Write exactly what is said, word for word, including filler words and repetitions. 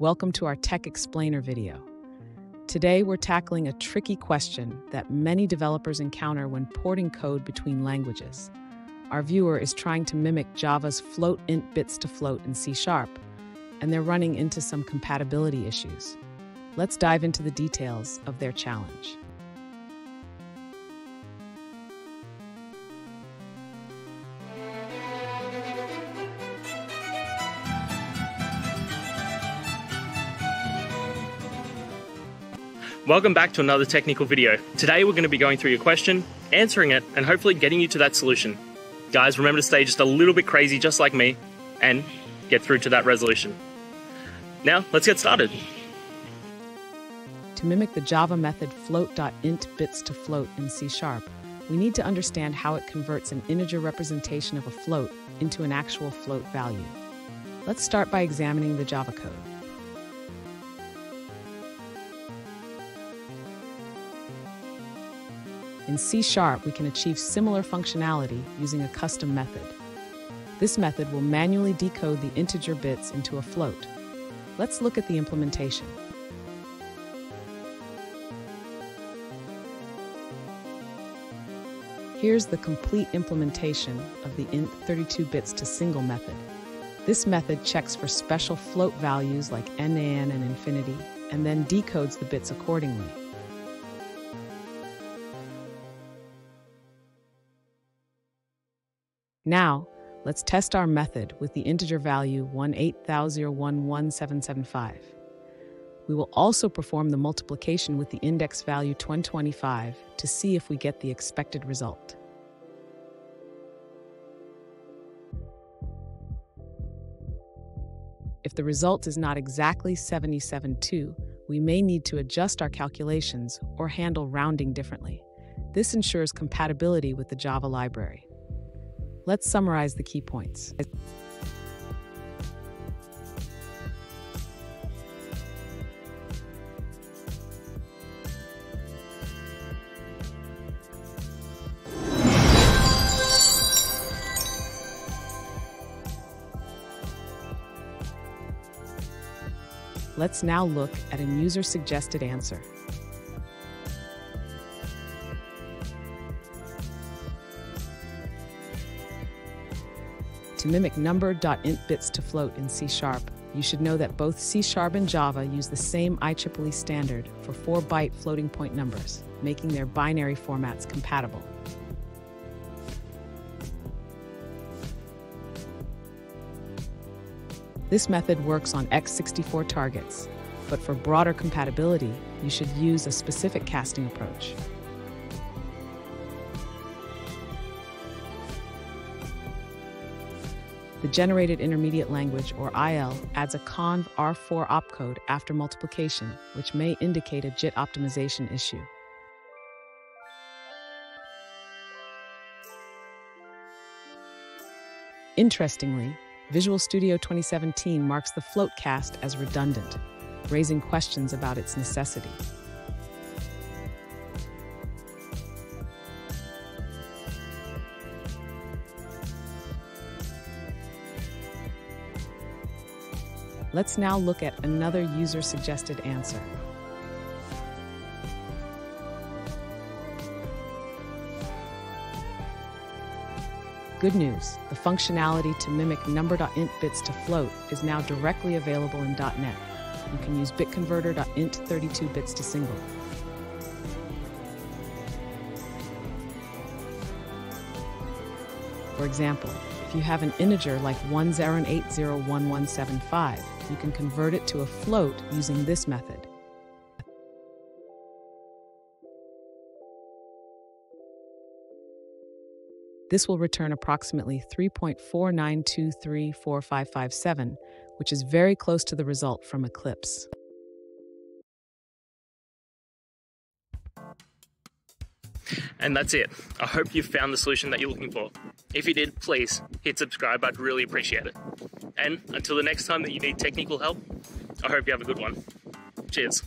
Welcome to our Tech Explainer video. Today we're tackling a tricky question that many developers encounter when porting code between languages. Our viewer is trying to mimic Java's float int bits to float in C sharp, and they're running into some compatibility issues. Let's dive into the details of their challenge. Welcome back to another technical video. Today we're going to be going through your question, answering it, and hopefully getting you to that solution. Guys, remember to stay just a little bit crazy just like me and get through to that resolution. Now, let's get started. To mimic the Java method float.intBitsToFloat in C sharp, we need to understand how it converts an integer representation of a float into an actual float value. Let's start by examining the Java code. In C sharp, we can achieve similar functionality using a custom method. This method will manually decode the integer bits into a float. Let's look at the implementation. Here's the complete implementation of the int thirty-two bits to single method. This method checks for special float values like NaN and infinity, and then decodes the bits accordingly. Now, let's test our method with the integer value one eight zero zero one one seven seven five. We will also perform the multiplication with the index value twenty twenty-five to see if we get the expected result. If the result is not exactly seventy-seven point two, we may need to adjust our calculations or handle rounding differently. This ensures compatibility with the Java library. Let's summarize the key points. Let's now look at a user-suggested answer. To mimic Number.intBitsToFloat in C sharp, you should know that both C sharp and Java use the same I triple E standard for four byte floating point numbers, making their binary formats compatible. This method works on x sixty-four targets, but for broader compatibility, you should use a specific casting approach. The Generated Intermediate Language, or I L, adds a conv R four opcode after multiplication, which may indicate a J I T optimization issue. Interestingly, Visual Studio twenty seventeen marks the float cast as redundant, raising questions about its necessity. Let's now look at another user-suggested answer. Good news, the functionality to mimic Number.intBitsToFloat is now directly available in dot net. You can use BitConverter.Int thirty-two bits to single. For example, if you have an integer like one zero eight zero one one seven five, you can convert it to a float using this method. This will return approximately three point four nine two three four five five seven, which is very close to the result from Eclipse. And that's it. I hope you found the solution that you're looking for. If you did, please hit subscribe. I'd really appreciate it. And until the next time that you need technical help, I hope you have a good one. Cheers.